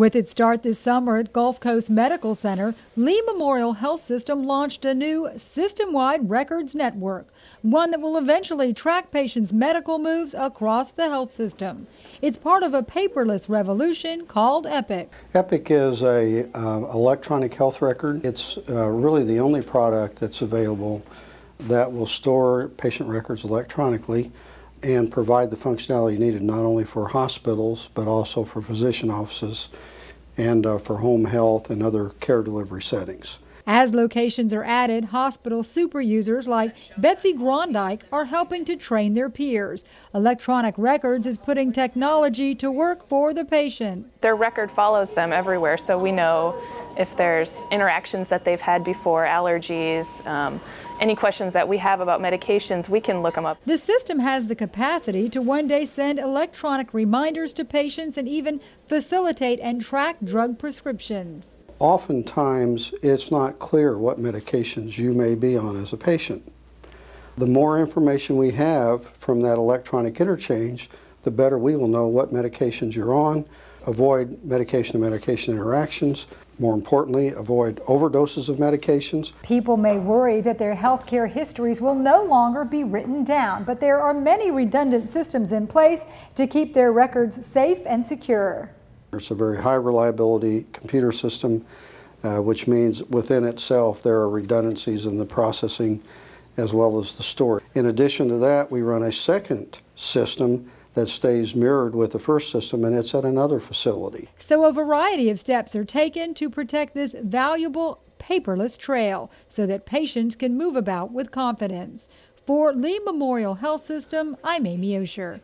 With its start this summer at Gulf Coast Medical Center, Lee Memorial Health System launched a new system-wide records network, one that will eventually track patients' medical moves across the health system. It's part of a paperless revolution called Epic. Epic is an electronic health record. It's really the only product that's available that will store patient records electronically and provide the functionality needed not only for hospitals but also for physician offices and for home health and other care delivery settings. As locations are added, hospital superusers like Betsy Groendyk are helping to train their peers. Electronic records is putting technology to work for the patient. Their record follows them everywhere, so we know if there's interactions that they've had before, allergies, any questions that we have about medications, we can look them up. The system has the capacity to one day send electronic reminders to patients and even facilitate and track drug prescriptions. Oftentimes, it's not clear what medications you may be on as a patient. The more information we have from that electronic interchange, the better we will know what medications you're on, avoid medication-to-medication interactions, more importantly, avoid overdoses of medications. People may worry that their health care histories will no longer be written down, but there are many redundant systems in place to keep their records safe and secure. It's a very high reliability computer system, which means within itself there are redundancies in the processing as well as the storage. In addition to that, we run a second system that stays mirrored with the first system, and it's at another facility. So a variety of steps are taken to protect this valuable paperless trail so that patients can move about with confidence. For Lee Memorial Health System, I'm Amy Osher.